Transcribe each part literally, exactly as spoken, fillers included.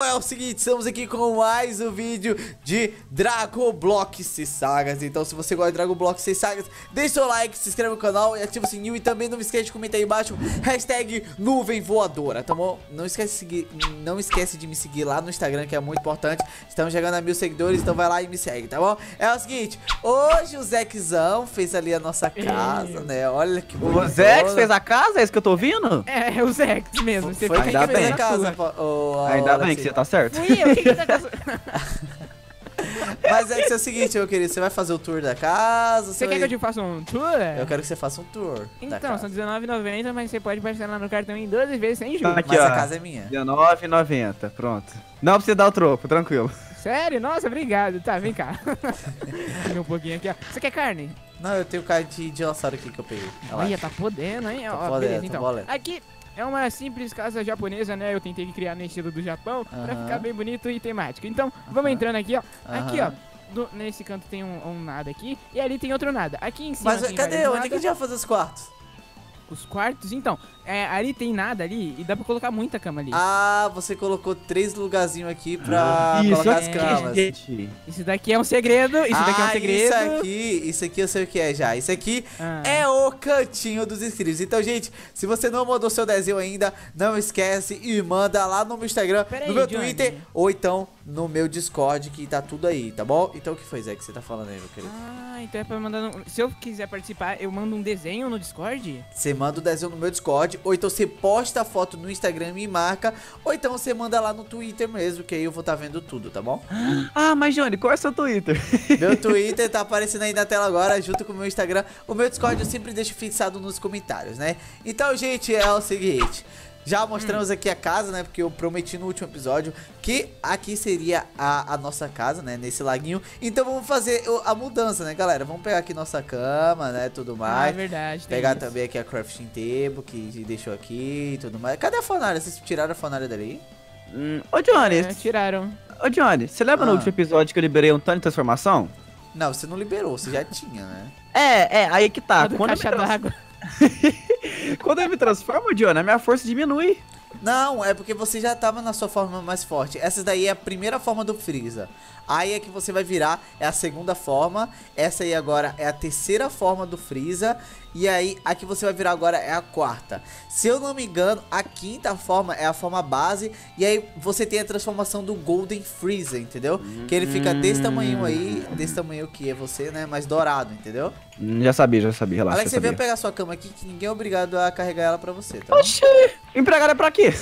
É o seguinte, estamos aqui com mais um vídeo de Dragon Block C Sagas. Então se você gosta de Dragon Block C Sagas, deixa seu like, se inscreve no canal e ativa o sininho. E também não esquece de comentar aí embaixo, hashtag Nuvem Voadora, tá bom? Não esquece de seguir, não esquece de me seguir lá no Instagram, que é muito importante. Estamos chegando a mil seguidores, então vai lá e me segue, tá bom? É o seguinte, hoje o Zequezão fez ali a nossa casa, né? Olha que bonito. O Zex fez a casa? É isso que eu tô ouvindo? É, é o Zex mesmo. Você foi ainda bem. Casa, oh, ainda Alexei. Bem que você tá certo. Fui eu, que que tá... Mas é que é o seguinte, meu querido, você vai fazer o tour da casa? Você, você quer vai... que eu te faça um tour? Eu quero que você faça um tour. Então, são dezenove reais e noventa centavos, mas você pode parcelar no cartão em doze vezes sem juros. Aqui, mas ó, a casa é minha. dezenove reais e noventa centavos, pronto. Não precisa dar o troco, tranquilo. Sério? Nossa, obrigado. Tá, vem cá. Tem um pouquinho aqui, ó. Você quer carne? Não, eu tenho carne de dinossauro aqui que eu peguei. Olha, tá podendo, hein? Tá ó, podendo, beleza, então. Bolendo. Aqui... é uma simples casa japonesa, né? Eu tentei criar no estilo do Japão, uh-huh, pra ficar bem bonito e temático. Então, uh-huh, vamos entrando aqui, ó. Uh-huh. Aqui, ó. Do, nesse canto tem um, um nada aqui. E ali tem outro nada. Aqui em cima. Mas tem cadê? Onde nada. É que a gente vai fazer os quartos? Os quartos? Então, é, ali tem nada ali e dá pra colocar muita cama ali. Ah, você colocou três lugarzinhos aqui pra isso, colocar as é, camas. Gente. Isso daqui é um segredo, isso ah, daqui é um segredo. Isso aqui, isso aqui eu sei o que é já. Isso aqui ah. é o cantinho dos inscritos. Então, gente, se você não mandou seu desenho ainda, não esquece e manda lá no meu Instagram, pera no aí, meu Johnny. Twitter ou então no meu Discord, que tá tudo aí, tá bom? Então o que foi, Zé, que você tá falando aí, meu querido? Ah, então é pra mandar... No... se eu quiser participar, eu mando um desenho no Discord? Você manda o desenho no meu Discord, ou então você posta a foto no Instagram e me marca, ou então você manda lá no Twitter mesmo, que aí eu vou tá vendo tudo, tá bom? Ah, mas, Johnny, qual é o seu Twitter? Meu Twitter tá aparecendo aí na tela agora, junto com o meu Instagram. O meu Discord eu sempre deixo fixado nos comentários, né? Então, gente, é o seguinte... já mostramos hum. aqui a casa, né, porque eu prometi no último episódio que aqui seria a, a nossa casa, né, nesse laguinho. Então vamos fazer a mudança, né, galera. Vamos pegar aqui nossa cama, né, tudo mais. É verdade. Pegar também isso. Aqui a crafting table que deixou aqui e tudo mais. Cadê a fornalha? Vocês tiraram a fornalha dali? Hum, ô, Johnny. É, tiraram. Ô, Johnny, você lembra ah. no último episódio que eu liberei um tanto de transformação? Não, você não liberou, você já tinha, né? É, é, aí que tá. Quando caixa d'água. Quando eu me transformo, Johnny, a minha força diminui. Não, é porque você já tava na sua forma mais forte. Essa daí é a primeira forma do Freeza. Aí é que você vai virar, é a segunda forma. Essa aí agora é a terceira forma do Freeza. E aí, a que você vai virar agora é a quarta. Se eu não me engano, a quinta forma é a forma base. E aí você tem a transformação do Golden Freeza, entendeu? Que ele fica desse tamanho aí, desse tamanho que é você, né? Mas dourado, entendeu? Já sabia, já sabia, relaxa. Alex, você veio pegar sua cama aqui, que ninguém é obrigado a carregar ela pra você, tá? Oxi! Empregada é pra quê?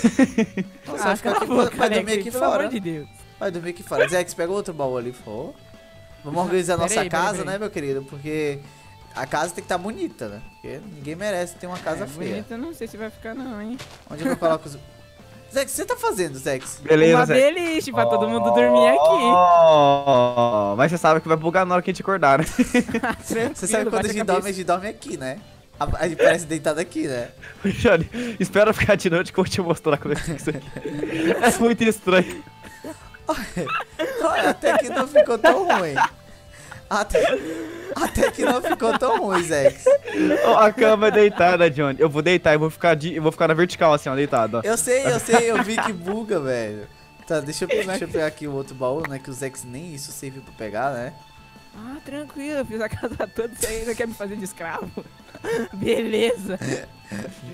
Nossa, ah, vai ficar aqui, boca, vai dormir aqui fora. Pelo amor de Deus. Vai dormir aqui fora. Zex, pega outro baú ali, por favor. Vamos organizar a nossa peraí, casa, peraí, peraí. né, meu querido? Porque a casa tem que estar tá bonita, né? Porque ninguém merece ter uma casa é, feia. Bonita, não sei se vai ficar não, hein? Onde eu coloco os... Zex, o que você tá fazendo, Zex? Beleza, uma beliche pra oh, todo mundo dormir aqui. Oh, mas você sabe que vai bugar na hora que a gente acordar, né? Você sabe quando a gente a dorme, a gente dorme aqui, né? A gente parece deitado aqui, né? Johnny, espera ficar de noite que eu vou te mostrar como é que é isso aqui. É muito estranho. Olha, até que não ficou tão ruim. Até, até que não ficou tão ruim, Zex. Oh, a cama é deitada, Johnny. Eu vou deitar e vou ficar de, eu vou ficar na vertical assim, ó, deitado. Ó. Eu sei, eu sei, eu vi que buga, velho. Tá, deixa eu, deixa eu pegar aqui o outro baú, né? Que o Zex nem isso serviu pra pegar, né? Ah, tranquilo, eu fiz a casa toda, você ainda quer me fazer de escravo? Beleza.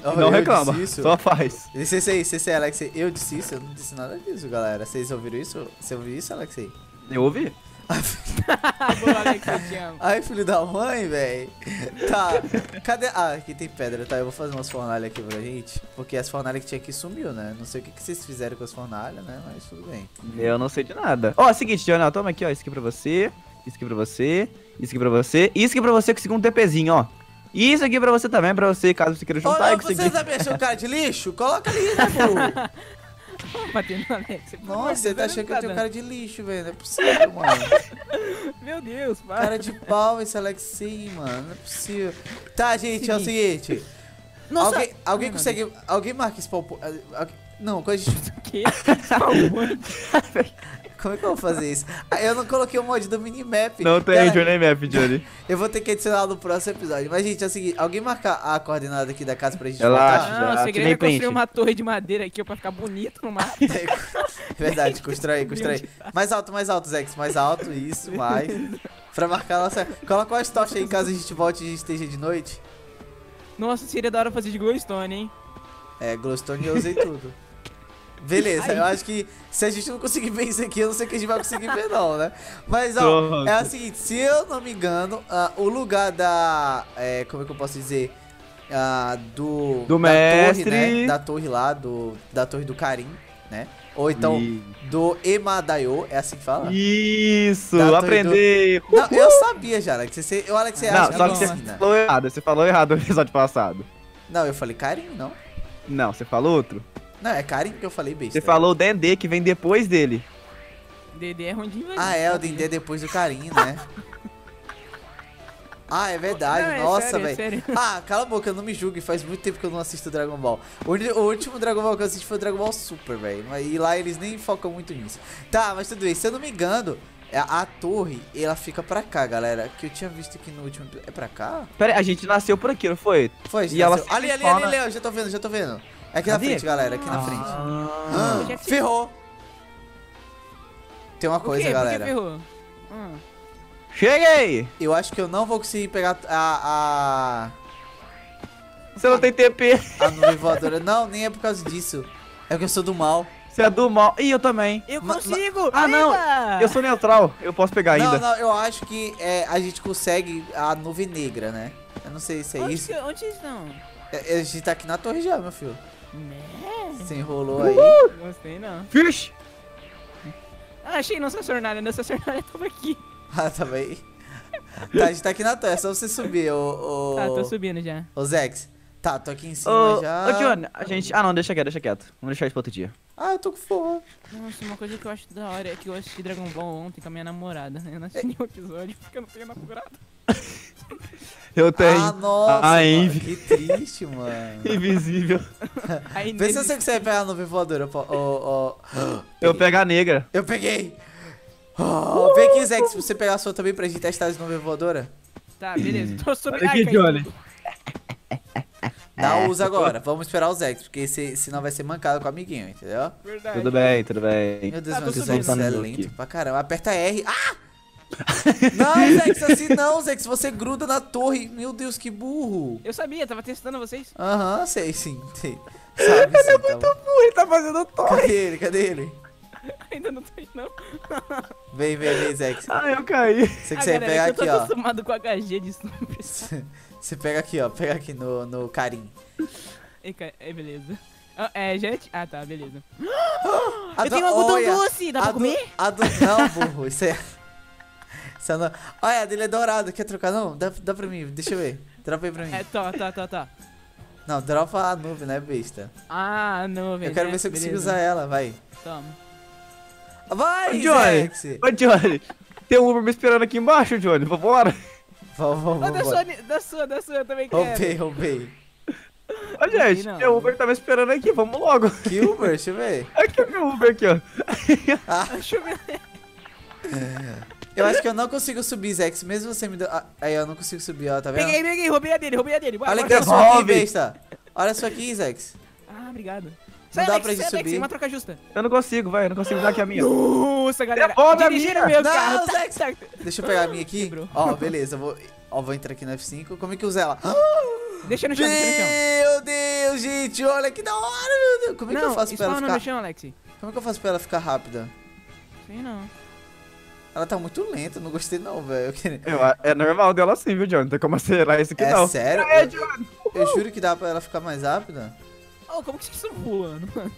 Oh, não reclama, só faz. Licença aí, licença aí, Alexei. Eu disse isso, eu não disse nada disso, galera. Vocês ouviram isso? Você ouviu isso, Alexei? Eu ouvi. Boa, Alexei, te amo. Ai, filho da mãe, velho. Tá, cadê? Ah, aqui tem pedra, tá? Eu vou fazer umas fornalhas aqui pra gente. Porque as fornalhas que tinha aqui sumiu, né? Não sei o que, que vocês fizeram com as fornalhas, né? Mas tudo bem. Eu não sei de nada. Ó, oh, é o seguinte, Jonathan, toma aqui, ó. Isso aqui pra você. Isso aqui pra você. Isso aqui pra você. Isso aqui pra você conseguir um TPzinho, ó. E isso aqui pra você também, pra você, caso você queira juntar. Olha, você sabe achar o cara de lixo? Coloca ali, né, pô? Nossa, você tá achando que eu tenho cara de lixo, velho. Não é possível, mano. Meu Deus, mano. Cara de pau esse Alexei, mano. Não é possível. Tá, gente, é o seguinte. Nossa. Alguém, alguém não, consegue... Não, alguém marca esse pau... Não, quando a gente... O quê? Como é que eu vou fazer isso? Eu não coloquei o mod do minimap. Não tem journey map, Johnny. Eu vou ter que adicionar no próximo episódio. Mas, gente, é o seguinte. Alguém marca a coordenada aqui da casa pra gente voltar? Não, o segredo é construir uma torre de madeira aqui pra ficar bonito no mapa. Verdade, constrói, constrói. Mais alto, mais alto, Zex. Mais alto, isso, mais. Pra marcar a nossa... Coloca umas tochas aí, caso a gente volte e a gente esteja de noite. Nossa, seria da hora fazer de glowstone, hein? É, glowstone eu usei tudo. Beleza, ai, eu acho que se a gente não conseguir ver isso aqui, eu não sei o que a gente vai conseguir ver não, né? Mas, ó, pronto. É assim, se eu não me engano, uh, o lugar da... É, como é que eu posso dizer? Uh, do... Do da mestre. Torre, né? Da torre lá, do, da torre do Karim, né? Ou então, I... do Emadayo, é assim que fala? Isso, aprendi! Do... Não, eu sabia já, Alex. Você, eu, Alex, você não, acha só que, que você falou errado, você falou errado no episódio passado. Não, eu falei Karim, não? Não, você falou outro? Não, é Karim que eu falei besta. Você falou o Dendê, que vem depois dele. Dendê é ruim. Ah, é, o Dendê é depois do Karim, né? Ah, é verdade, não, é nossa, velho. É ah, cala a boca, eu não me julgue, faz muito tempo que eu não assisto Dragon Ball. O, o último Dragon Ball que eu assisti foi o Dragon Ball Super, velho. E lá eles nem focam muito nisso. Tá, mas tudo bem, se eu não me engano, a, a torre, ela fica pra cá, galera. Que eu tinha visto aqui no último... É pra cá? Pera aí, a gente nasceu por aqui, não foi? Foi, a gente e nasceu. Ela ali, ali, ali, ali, ó, já tô vendo, já tô vendo. É aqui na frente, galera, aqui na frente. Ah, ah, ferrou! Tem uma coisa, galera. Ferrou? Hum. Cheguei! Eu acho que eu não vou conseguir pegar a... a... Você não tem T P. A nuvem voadora. Não, nem é por causa disso. É porque eu sou do mal. Você é do mal. Ih, eu também. Eu ma consigo! Ah, não! Eu sou neutral. Eu posso pegar ainda. Não, não, eu acho que é, a gente consegue a nuvem negra, né? Eu não sei se é onde isso. Que, onde não? A gente tá aqui na torre já, meu filho. Você enrolou aí. Não gostei, não. Fish! Ah, achei nossa jornada. Nossa jornada tava aqui. Ah, tava aí. Tá, a gente tá aqui na torre. É só você subir, ô... ô... Tá, tô subindo já. Ô, Zex. Tá, tô aqui em cima ô, já. Ô, John, a gente... Ah, não, deixa quieto, deixa quieto. Vamos deixar isso pra outro dia. Ah, eu tô com fome. Nossa, uma coisa que eu acho da hora é que eu assisti Dragon Ball ontem com a minha namorada. Eu não assisti nenhum episódio porque eu não tenho namorado. Eu tenho. Ah, nossa, a Envy. Que triste, mano. Invisível. Vê se você consegue pegar a nuvem voadora. Oh, oh, oh. Eu pego a negra. Eu peguei. Oh, uh, vem aqui, Zex, se você pegar a sua também pra gente testar as nuvem voadora. Tá, beleza. Tô subindo. Olha aqui, Johnny. Não usa agora. Vamos esperar o Zex, porque se, senão vai ser mancado com o amiguinho, entendeu? Verdade. Tudo bem, tudo bem. Meu Deus, ah, meu Deus, é lento pra caramba. Aperta R. Ah! Não, Zex, assim não, Zex, você gruda na torre. Meu Deus, que burro. Eu sabia, tava testando vocês. Aham, uhum, sei sim, sei. Sabe, ele sim, é muito tá burro, ele tá fazendo torre. Cadê ele, cadê ele? Ainda não tô aí, não. Vem, vem, vem, Zex. Ah, eu caí. Você consegue pegar aqui, ó. Eu tô acostumado com H G de sombra. Você pega aqui, ó, pega aqui no, no Karim. É, beleza. Oh, é, gente? Ah, tá, beleza. Eu tenho um algodão doce, dá pra comer? A do... Não, burro, isso é... Não... Olha, a dele é dourado, quer trocar não? Dá, dá pra mim, deixa eu ver. Dropa aí pra mim. É, tá, tá, tá, tá. Não, dropa a nuvem, né, besta? Ah, a nuvem. Eu quero né? ver se eu beleza. consigo usar ela, vai. Toma. Vai, Johnny! Ô, Johnny! Tem um Uber me esperando aqui embaixo, Johnny, vambora! Vamos, vamos, vamos. Da sua, da sua, eu também quero. Roubei, roubei. Ô, gente, não, meu Uber tá me esperando aqui, vamos logo. Que Uber? Deixa eu ver. Aqui o meu Uber, aqui, ó. Ah. Deixa eu ver. Eu acho que eu não consigo subir, Zex, mesmo você me deu... Ah, aí, eu não consigo subir, ó, tá vendo? Peguei, peguei, roubei a dele, roubei a dele. Bora, olha bora, só aqui, besta. Olha só aqui, Zex. Ah, obrigado. Não dá pra gente subir. Uma troca justa. Eu não consigo, vai, eu não consigo dar aqui a minha. Nossa, galera. Dirigiram meu carro. Deixa eu pegar a minha aqui. Ó, beleza, vou... Ó, vou entrar aqui no F cinco. Como é que usa ela? Deixa no chão, deixa no chão. Meu Deus, gente, olha que da hora, meu Deus. Como é que eu faço pra ela ficar... Não, chão, Alex. Como é que eu faço pra ela ficar rápida? Sei não. Ela tá muito lenta, não gostei não, velho. É normal dela sim, viu, John? Não tem como acelerar isso aqui não. É sério? Eu juro que dá pra ela ficar mais rápida. Oh, como que vocês estão voando, mano?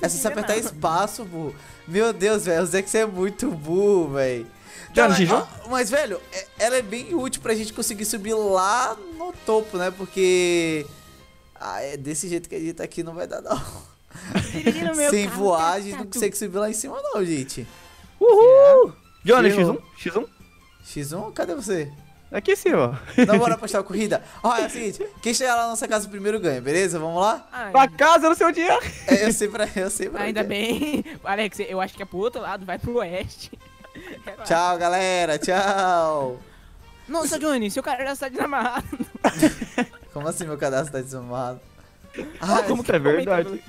É só você apertar espaço, burro. Meu Deus, velho, o Zex é muito burro, velho. Mas, velho, ela é bem útil pra gente conseguir subir lá no topo, né? Porque... Ah, é desse jeito que a gente tá aqui, não vai dar não. Sem voar, a gente não consegue subir lá em cima não, gente. Uhul! Johnny, X um? X um? X um? Cadê você? Aqui sim, ó. Não, bora apostar a corrida. Olha, é o seguinte, quem chegar lá na nossa casa primeiro ganha, beleza? Vamos lá? Ai. Pra casa no seu dia. É, eu sei pra eu sei pra Ainda bem. Alex, eu acho que é pro outro lado, vai pro oeste. É, tchau, galera, tchau. Nossa, Johnny, seu cadastro tá desamarrado. Como assim meu cadastro tá desamarrado? Ah, como que é verdade?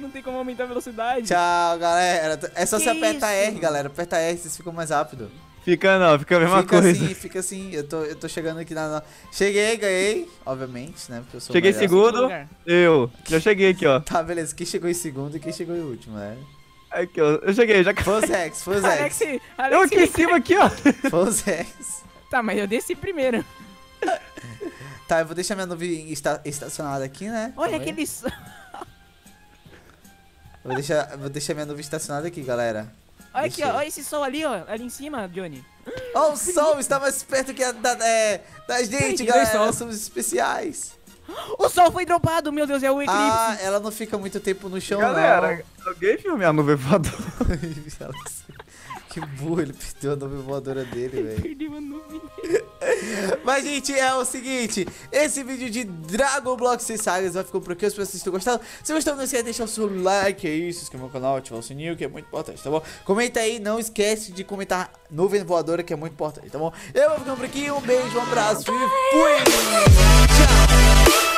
Não tem como aumentar a velocidade. Tchau, galera. É só que você apertar isso? R, galera. Aperta R, vocês ficam mais rápido. Fica não, fica a mesma fica coisa. Fica assim, fica assim. Eu tô, eu tô chegando aqui na... Cheguei, ganhei. Obviamente, né? Porque eu sou cheguei em segundo. Eu. Já cheguei aqui, ó. Tá, beleza. Quem chegou em segundo e quem chegou em último, né? Aqui, ó. Eu cheguei, já... Foi o Zex, foi o Zex. Alex, Alex. Eu aqui em cima, aqui, ó. Foi o Zex. Tá, mas eu desci primeiro. Tá, eu vou deixar minha nuvem esta... estacionada aqui, né? Olha também. Aquele sol. Vou deixar, vou deixar minha nuvem estacionada aqui, galera. Olha aqui, ó, olha esse sol ali, ó, ali em cima, Johnny. Ó, oh, o sol está mais perto que a da, é, da gente, galera. Nós somos especiais. O sol foi dropado, meu Deus, é o eclipse. Ah, ela não fica muito tempo no chão, galera, não. Alguém filme a nuvem voadora. Que burro, ele perdeu a nuvem voadora dele, velho. Perdeu a nuvem dele. Mas, gente, é o seguinte. Esse vídeo de Dragon Block C Sagas vai ficando por aqui. Eu espero que vocês tenham gostado. Se gostou, não esquece de deixar o seu like aí, se inscrever no canal, ativar o sininho, que é muito importante, tá bom? Comenta aí, não esquece de comentar Nuvem Voadora, que é muito importante, tá bom? Eu vou ficando por aqui. Um beijo, um abraço e fui! Tchau!